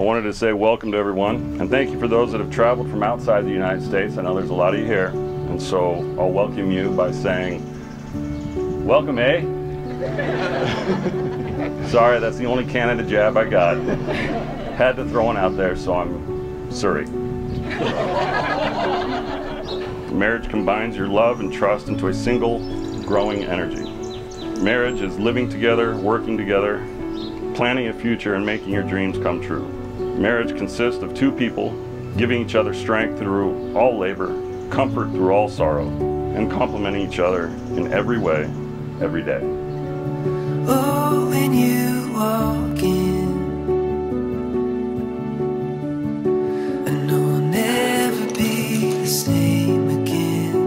I wanted to say welcome to everyone, and thank you for those that have traveled from outside the United States. I know there's a lot of you here, and so I'll welcome you by saying, welcome, eh? Sorry, that's the only Canada jab I got. Had to throw one out there, so I'm sorry. Marriage combines your love and trust into a single, growing energy. Marriage is living together, working together, planning a future, and making your dreams come true. Marriage consists of two people giving each other strength through all labor, comfort through all sorrow, and complementing each other in every way, every day. Oh, when you walk in, I know I'll never be the same again.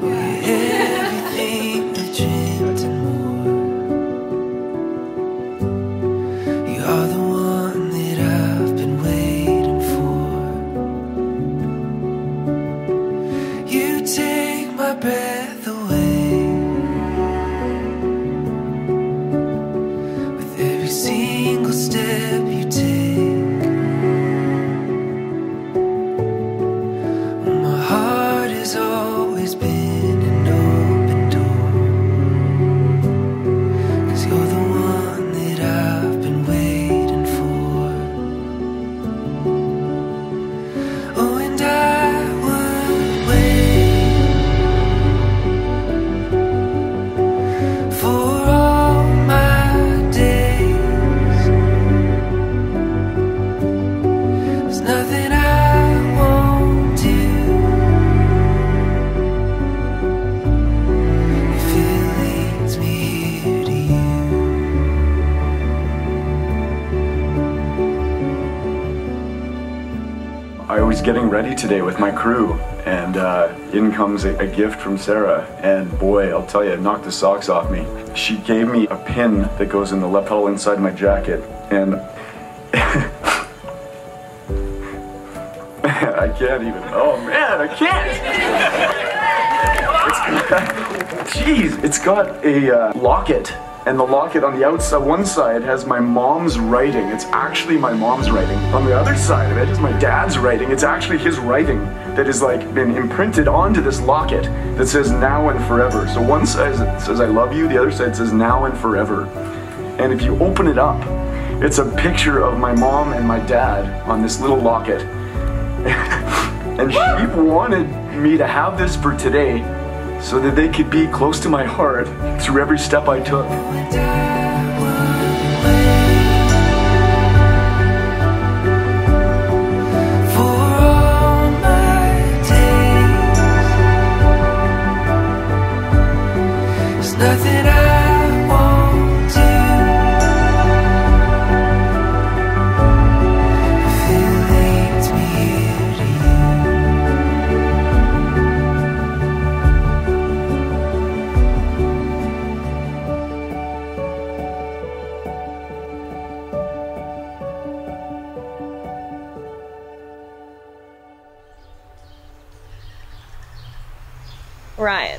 We're everything I dreamt and more. You are the one that I've been waiting for. You take my breath away. Single step you take, my heart has always been an open door, 'cause you're the one that I've been waiting for. Oh, and I would wait for all my nothing I won't do. If it leads me here to you. I was getting ready today with my crew, and in comes a gift from Sarah, and boy, I'll tell you, it knocked the socks off me. She gave me a pin that goes in the lapel inside my jacket, and I can't even. Oh man, I can't. Jeez, it's got a locket, and the locket on the outside, one side has my mom's writing. It's actually my mom's writing. On the other side of it is my dad's writing. It's actually his writing that has like been imprinted onto this locket that says now and forever. So one side says I love you, the other side says now and forever. And if you open it up, it's a picture of my mom and my dad on this little locket. And she wanted me to have this for today so that they could be close to my heart through every step I took. Ryan.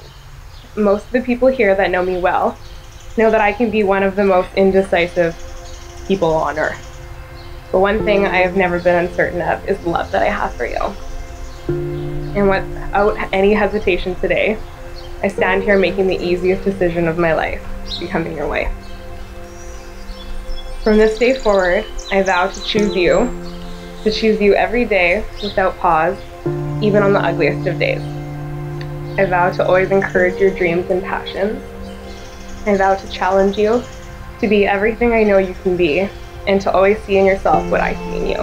Most of the people here that know me well know that I can be one of the most indecisive people on earth. But one thing I have never been uncertain of is the love that I have for you. And without any hesitation today, I stand here making the easiest decision of my life, becoming your wife. From this day forward, I vow to choose you every day without pause, even on the ugliest of days. I vow to always encourage your dreams and passions. I vow to challenge you to be everything I know you can be, and to always see in yourself what I see in you.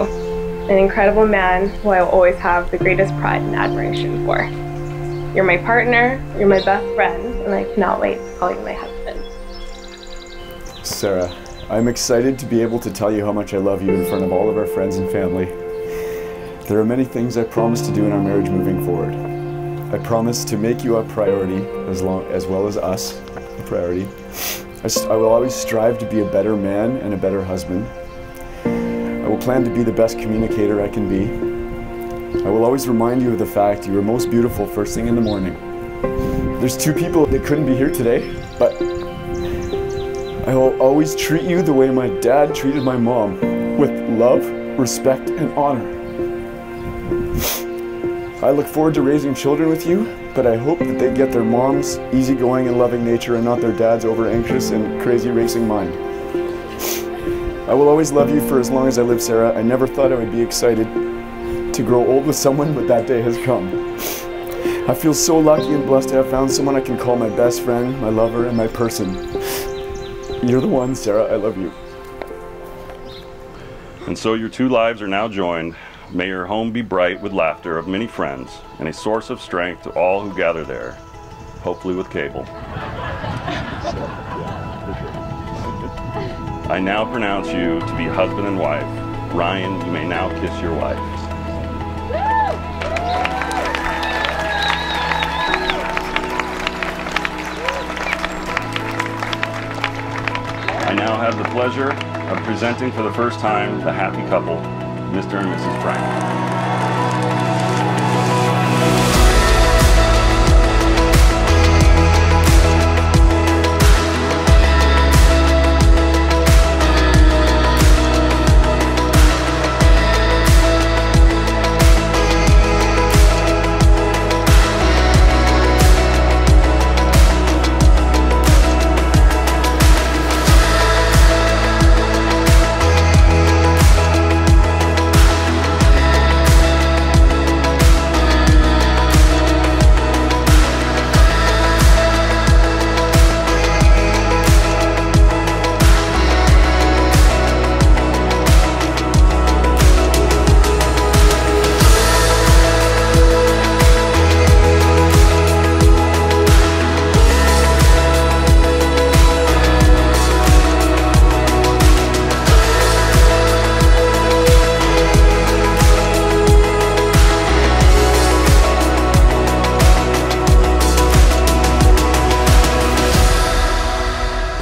An incredible man who I will always have the greatest pride and admiration for. You're my partner, you're my best friend, and I cannot wait to call you my husband. Sarah, I'm excited to be able to tell you how much I love you in front of all of our friends and family. There are many things I promise to do in our marriage moving forward. I promise to make you a priority, as well as us a priority. I will always strive to be a better man and a better husband. I will plan to be the best communicator I can be. I will always remind you of the fact you are most beautiful first thing in the morning. There's two people that couldn't be here today, but I will always treat you the way my dad treated my mom, with love, respect, and honor. I look forward to raising children with you, but I hope that they get their mom's easygoing and loving nature and not their dad's over-anxious and crazy racing mind. I will always love you for as long as I live, Sarah. I never thought I would be excited to grow old with someone, but that day has come. I feel so lucky and blessed to have found someone I can call my best friend, my lover, and my person. You're the one, Sarah. I love you. And so your two lives are now joined. May your home be bright with laughter of many friends and a source of strength to all who gather there, hopefully with cable. I now pronounce you to be husband and wife. Ryan, you may now kiss your wife. I now have the pleasure of presenting for the first time the happy couple, Mr. and Mrs. Frank.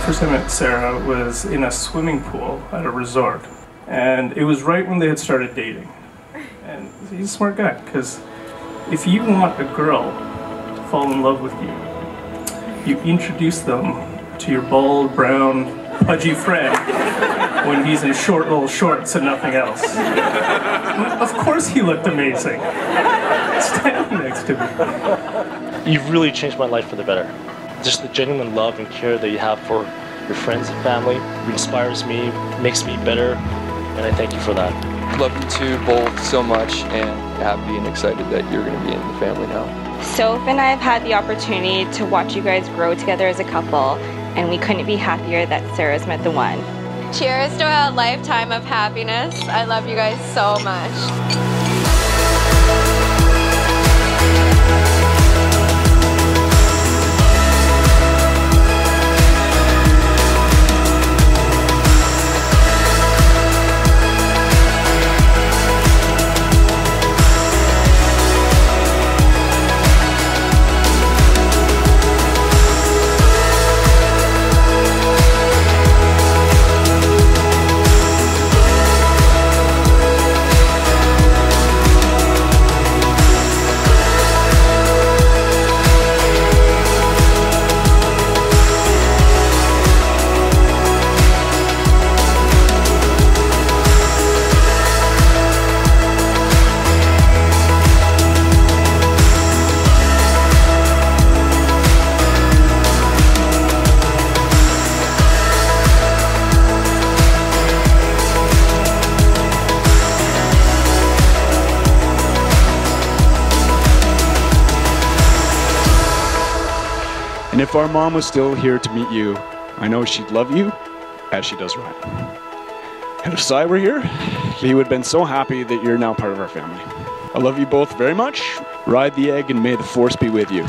First I met Sarah was in a swimming pool at a resort, and it was right when they had started dating. And he's a smart guy, because if you want a girl to fall in love with you, you introduce them to your bald, brown, pudgy friend when he's in short little shorts and nothing else. And of course he looked amazing. Stand next to me. You've really changed my life for the better. Just the genuine love and care that you have for your friends and family inspires me, makes me better, and I thank you for that. Love you two both so much, and happy and excited that you're going to be in the family now. Soph and I have had the opportunity to watch you guys grow together as a couple, and we couldn't be happier that Sarah's met the one. Cheers to a lifetime of happiness. I love you guys so much. And if our mom was still here to meet you, I know she'd love you as she does Ryan. And if Si were here, he would have been so happy that you're now part of our family. I love you both very much. Ride the egg, and may the force be with you.